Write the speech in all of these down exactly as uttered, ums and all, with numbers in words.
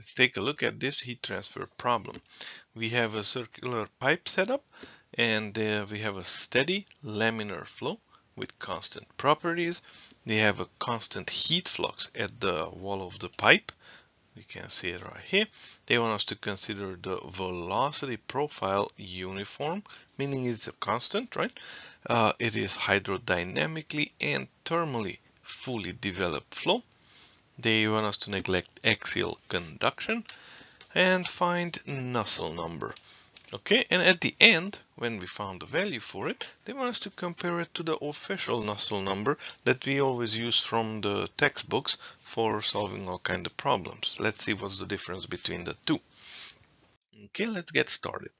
Let's take a look at this heat transfer problem. We have a circular pipe setup, and uh, we have a steady laminar flow with constant properties. They have a constant heat flux at the wall of the pipe. You can see it right here. They want us to consider the velocity profile uniform, meaning it's a constant, right? Uh, it is hydrodynamically and thermally fully developed flow. They want us to neglect axial conduction and find Nusselt number. Okay, and at the end, when we found the value for it, they want us to compare it to the official Nusselt number that we always use from the textbooks for solving all kinds of problems. Let's see what's the difference between the two. Okay, let's get started.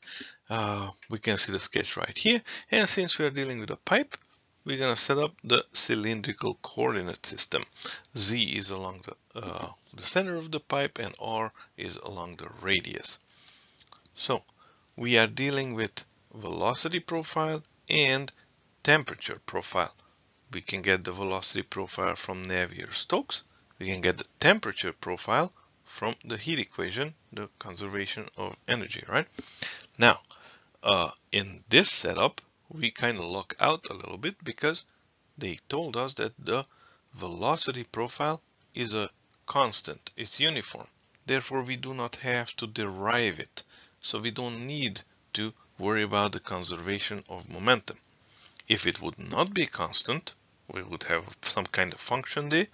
Uh, we can see the sketch right here. And since we are dealing with a pipe, we're going to set up the cylindrical coordinate system. Z is along the, uh, the center of the pipe, and R is along the radius. So we are dealing with velocity profile and temperature profile. We can get the velocity profile from Navier Stokes. We can get the temperature profile from the heat equation, the conservation of energy, right? Now, uh, in this setup, we kind of luck out a little bit because they told us that the velocity profile is a constant, it's uniform. Therefore, we do not have to derive it. So we don't need to worry about the conservation of momentum. If it would not be constant, we would have some kind of function there,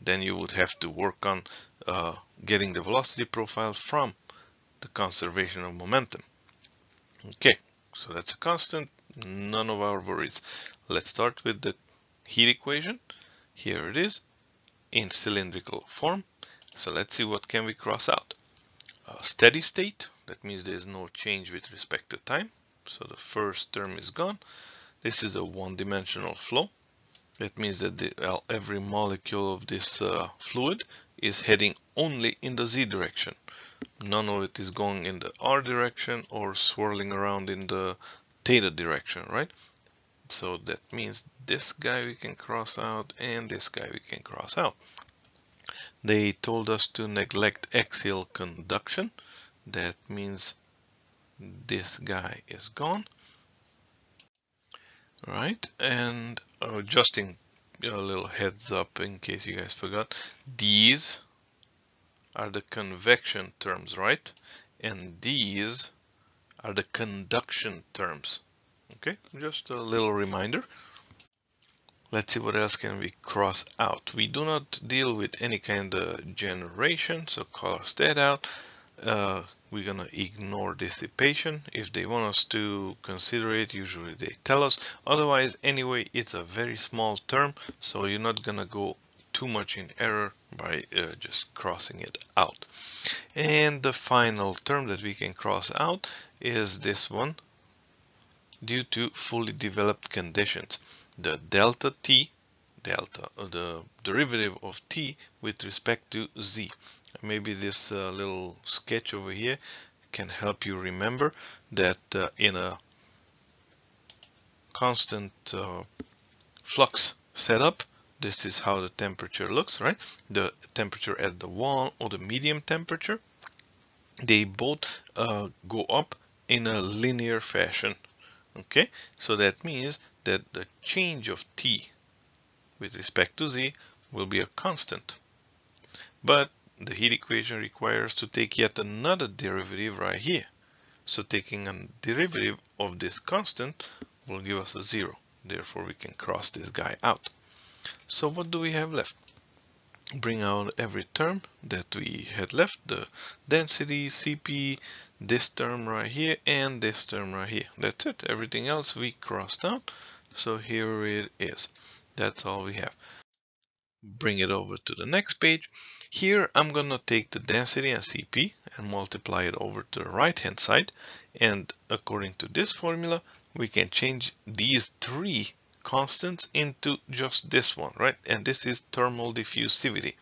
then you would have to work on uh, getting the velocity profile from the conservation of momentum. Okay, so that's a constant. None of our worries. Let's start with the heat equation. Here it is in cylindrical form. So let's see what can we cross out. Uh, steady state, that means there is no change with respect to time. So the first term is gone. This is a one-dimensional flow. That means that the, well, every molecule of this uh, fluid is heading only in the Z direction. None of it is going in the R direction or swirling around in the theta direction, right? So that means this guy we can cross out and this guy we can cross out. They told us to neglect axial conduction. That means this guy is gone, right? And uh, just in a little heads up in case you guys forgot, these are the convection terms, right? And these are the conduction terms. Okay, just a little reminder. Let's see what else can we cross out. We do not deal with any kind of generation, so cross that out. Uh, we're gonna ignore dissipation. If they want us to consider it, usually they tell us. Otherwise, anyway, it's a very small term, so you're not gonna go too much in error by uh, just crossing it out. And the final term that we can cross out is this one, due to fully developed conditions. The delta t, delta, uh, the derivative of t with respect to z. Maybe this uh, little sketch over here can help you remember that uh, in a constant uh, flux setup, this is how the temperature looks, right? The temperature at the wall or the medium temperature, they both uh, go up in a linear fashion. Okay, so that means that the change of t with respect to z will be a constant. But the heat equation requires to take yet another derivative right here. So taking a derivative of this constant will give us a zero. Therefore, we can cross this guy out. So what do we have left? Bring out every term that we had left, the density, C P, this term right here, and this term right here. That's it. Everything else we crossed out. So here it is. That's all we have. Bring it over to the next page. Here I'm going to take the density and C P and multiply it over to the right hand side, and according to this formula we can change these three constants into just this one, right? And this is thermal diffusivity.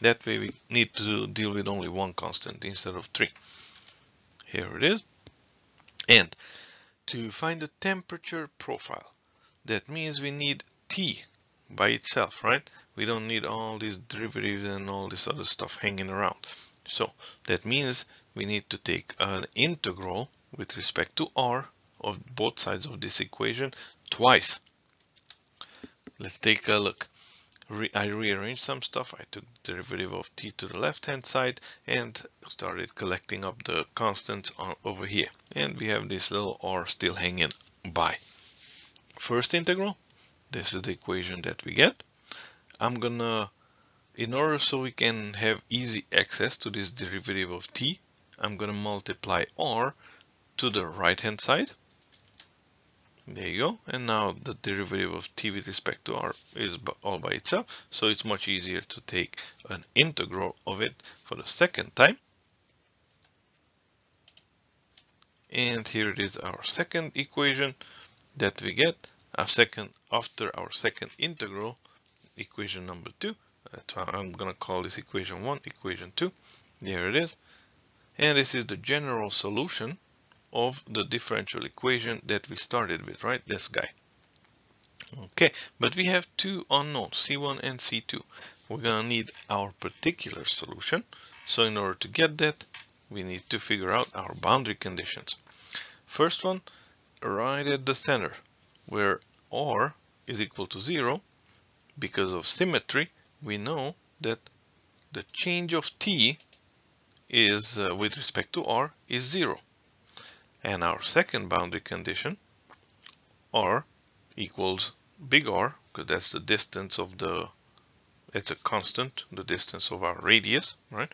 That way we need to deal with only one constant instead of three. Here it is. And to find the temperature profile, that means we need T by itself, right? We don't need all these derivatives and all this other stuff hanging around. So that means we need to take an integral with respect to r of both sides of this equation twice. Let's take a look. Re I rearranged some stuff. I took the derivative of t to the left hand side and started collecting up the constants on over here. And we have this little r still hanging by. First integral, this is the equation that we get. I'm gonna, in order so we can have easy access to this derivative of t, I'm gonna multiply r to the right hand side. There you go. And now the derivative of t with respect to r is all by itself, so it's much easier to take an integral of it for the second time. And here it is, our second equation that we get a second after our second integral, equation number two. That's why I'm gonna call this equation one, equation two. There it is. And this is the general solution of the differential equation that we started with, right? This guy. Okay, but we have two unknowns, C one and C two. We're gonna need our particular solution. So in order to get that, we need to figure out our boundary conditions. First one, right at the center, where r is equal to zero, because of symmetry, we know that the change of t is uh, with respect to r is zero. And our second boundary condition, r equals big R, because that's the distance of the, it's a constant, the distance of our radius, right?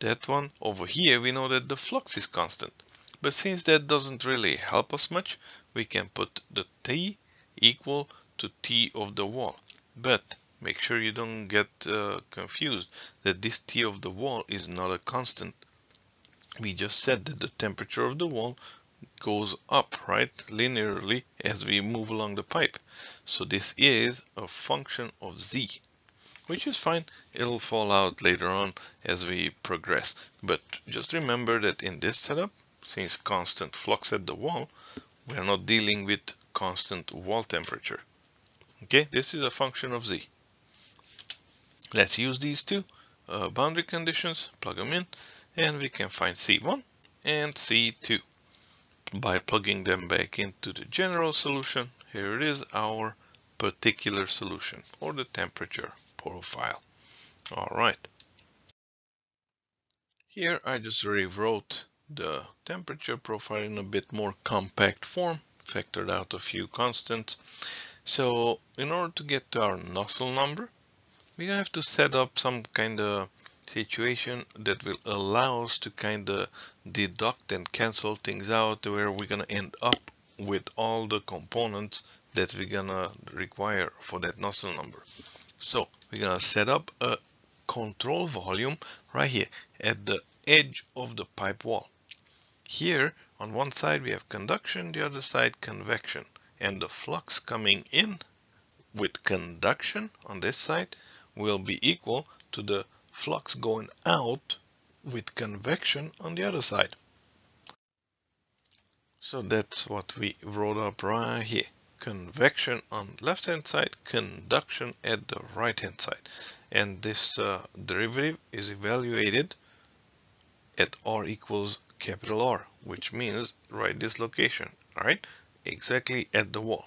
That one over here, we know that the flux is constant. But since that doesn't really help us much, we can put the t equal to t of the wall. But make sure you don't get uh, confused that this t of the wall is not a constant. We just said that the temperature of the wall goes up, right, linearly as we move along the pipe. So this is a function of z, which is fine. It'll fall out later on as we progress. But just remember that in this setup, since constant flux at the wall, we are not dealing with constant wall temperature. Okay, this is a function of z. Let's use these two uh, boundary conditions, plug them in, and we can find C one and C two by plugging them back into the general solution. Here it is, our particular solution or the temperature profile. All right. Here I just rewrote the temperature profile in a bit more compact form, factored out a few constants. So in order to get to our Nusselt number, we have to set up some kind of situation that will allow us to kind of deduct and cancel things out, where we're gonna end up with all the components that we're gonna require for that Nusselt number. So we're gonna set up a control volume right here at the edge of the pipe wall. Here on one side we have conduction, the other side convection, and the flux coming in with conduction on this side will be equal to the flux going out with convection on the other side. So that's what we wrote up right here. Convection on the left hand side, conduction at the right hand side. And this uh, derivative is evaluated at r equals capital R, which means right this location, all right? Exactly at the wall.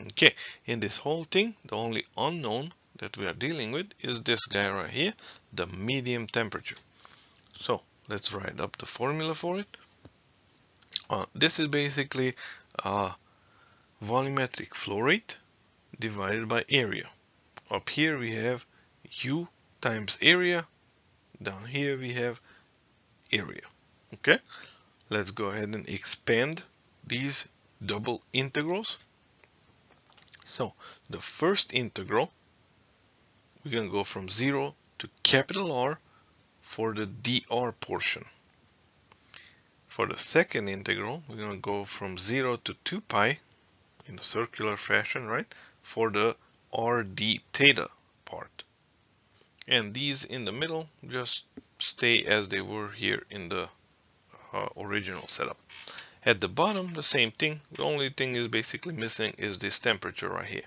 Okay, in this whole thing, the only unknown that we are dealing with is this guy right here, the medium temperature. So let's write up the formula for it. Uh, this is basically a volumetric flow rate divided by area. Up here we have U times area, down here we have area. Okay, let's go ahead and expand these double integrals. So the first integral, we can go from zero to capital R for the dr portion. For the second integral, we're going to go from zero to two pi in a circular fashion, right, for the r d theta part. And these in the middle just stay as they were here in the uh, original setup. At the bottom, the same thing. The only thing is basically missing is this temperature right here.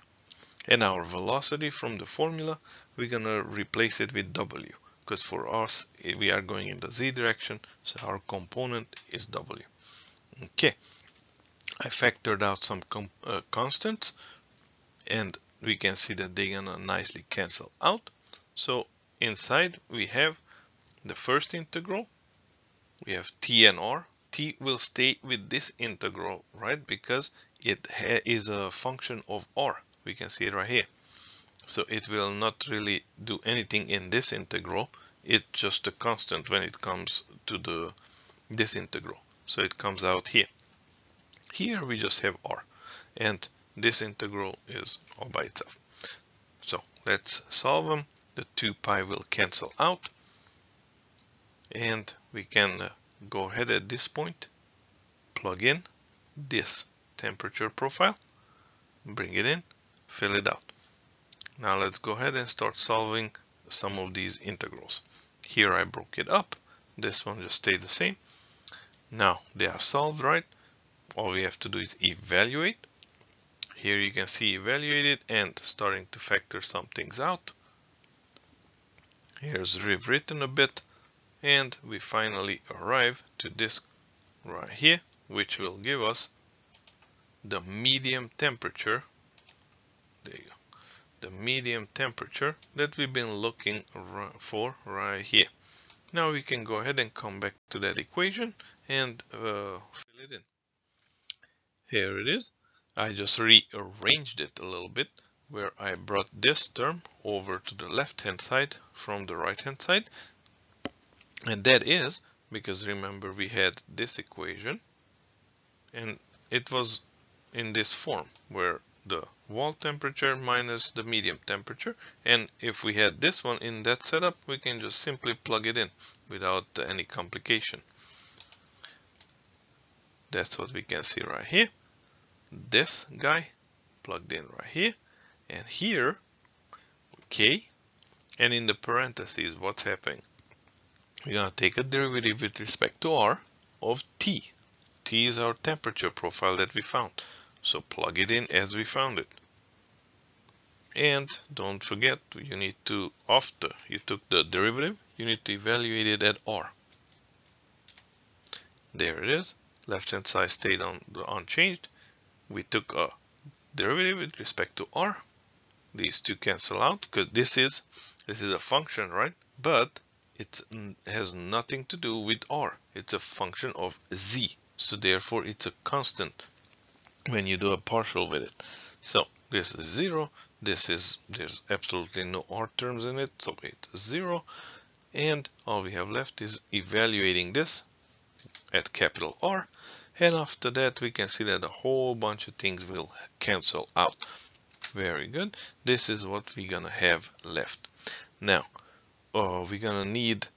And our velocity from the formula, we're gonna replace it with W, because for us we are going in the z direction, so our component is w. Okay, I factored out some com uh, constants, and we can see that they're gonna nicely cancel out. So inside we have the first integral, we have t and r. T will stay with this integral, right, because it ha is a function of r. We can see it right here. So it will not really do anything in this integral. It's just a constant when it comes to the this integral. So it comes out here. Here we just have r, and this integral is all by itself. So let's solve them. The two pi will cancel out, and we can uh, go ahead at this point, plug in this temperature profile, bring it in, fill it out. Now let's go ahead and start solving some of these integrals. Here I broke it up. This one just stayed the same. Now they are solved, right? All we have to do is evaluate. Here you can see evaluated and starting to factor some things out. Here's rewritten a bit. And we finally arrive to this right here, which will give us the medium temperature. There you go. The medium temperature that we've been looking for right here. Now we can go ahead and come back to that equation and uh, fill it in. Here it is. I just rearranged it a little bit, where I brought this term over to the left hand side from the right hand side. And that is because, remember, we had this equation and it was in this form where the wall temperature minus the medium temperature, and if we had this one in that setup, we can just simply plug it in without any complication. That's what we can see right here. This guy plugged in right here, and here, okay, and in the parentheses, what's happening? We're going to take a derivative with respect to r of t. T is our temperature profile that we found. So plug it in as we found it. And don't forget, you need to, after you took the derivative, you need to evaluate it at r. There it is. Left hand side stayed on, unchanged. We took a derivative with respect to r. These two cancel out because this is, this is a function, right? But it has nothing to do with r. It's a function of z. So therefore it's a constant when you do a partial with it. So this is zero. This is, there's absolutely no r terms in it. So it's zero. And all we have left is evaluating this at capital R. And after that, we can see that a whole bunch of things will cancel out. Very good. This is what we're going to have left. Now, Uh, we're gonna need,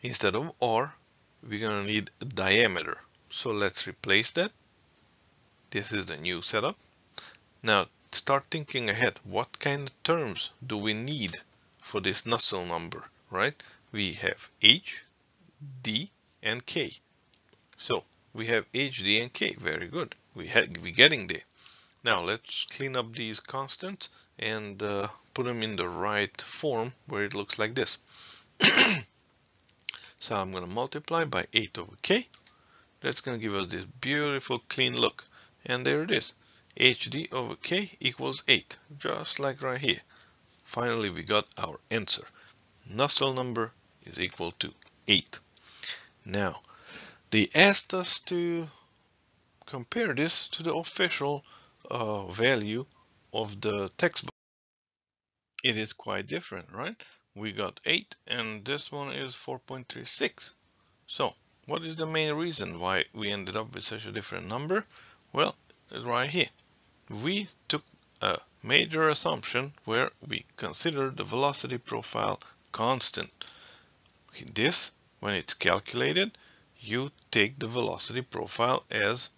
instead of r, we're gonna need diameter. So let's replace that. This is the new setup. Now start thinking ahead. What kind of terms do we need for this Nusselt number, right? We have h, d, and k. So we have h, d, and k. Very good. We had, we're getting there. Now let's clean up these constants and uh, put them in the right form where it looks like this. So I'm going to multiply by eight over k. That's going to give us this beautiful clean look. And there it is. Hd over k equals eight, just like right here. Finally, we got our answer. Nusselt number is equal to eight. Now, they asked us to compare this to the official uh, value of the textbook. It is quite different, right? We got eight and this one is four point three six. So what is the main reason why we ended up with such a different number? Well, right here we took a major assumption where we consider the velocity profile constant. This, when it's calculated, you take the velocity profile as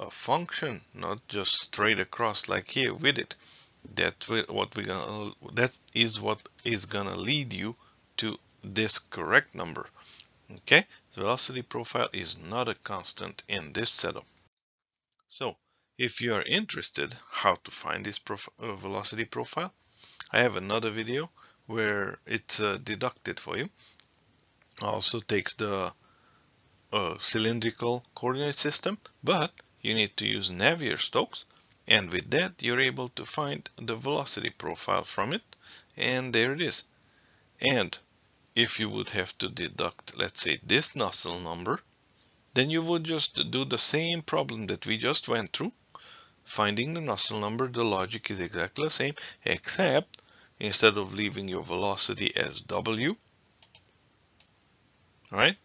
a function, not just straight across like here with it. That's what we're gonna, that is what is gonna lead you to this correct number. Okay, the velocity profile is not a constant in this setup. So if you are interested how to find this prof uh, velocity profile, I have another video where it's uh, deducted for you. Also takes the uh, cylindrical coordinate system, but you need to use Navier Stokes, and with that you're able to find the velocity profile from it, and there it is. And if you would have to deduct, let's say, this Nusselt number, then you would just do the same problem that we just went through. Finding the Nusselt number, the logic is exactly the same, except instead of leaving your velocity as W, right,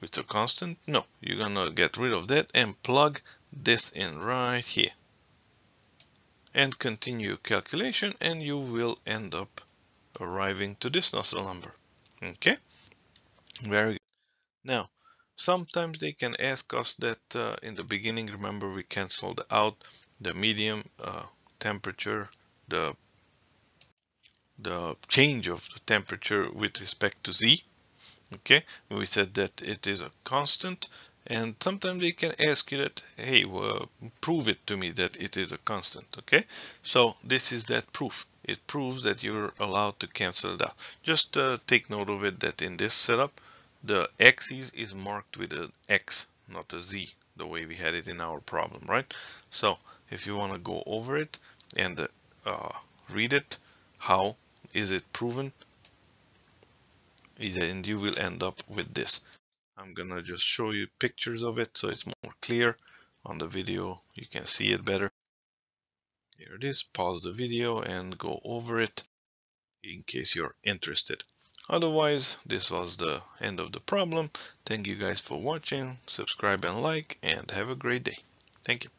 with a constant, no, you're gonna get rid of that and plug this in right here. And continue calculation, and you will end up arriving to this Nusselt number. Okay, very good. Now, sometimes they can ask us that uh, in the beginning, remember, we canceled out the medium uh, temperature, the, the change of the temperature with respect to Z. Okay, we said that it is a constant, and sometimes they can ask you that, hey, well, prove it to me that it is a constant. Okay, so this is that proof. It proves that you're allowed to cancel it out. Just uh, take note of it that in this setup, the axis is marked with an X, not a Z, the way we had it in our problem, right? So if you want to go over it and uh, read it, how is it proven? And you will end up with this. I'm gonna just show you pictures of it so it's more clear. On the video, you can see it better. Here it is. Pause the video and go over it in case you're interested. Otherwise, this was the end of the problem. Thank you guys for watching. Subscribe and like, and have a great day. Thank you.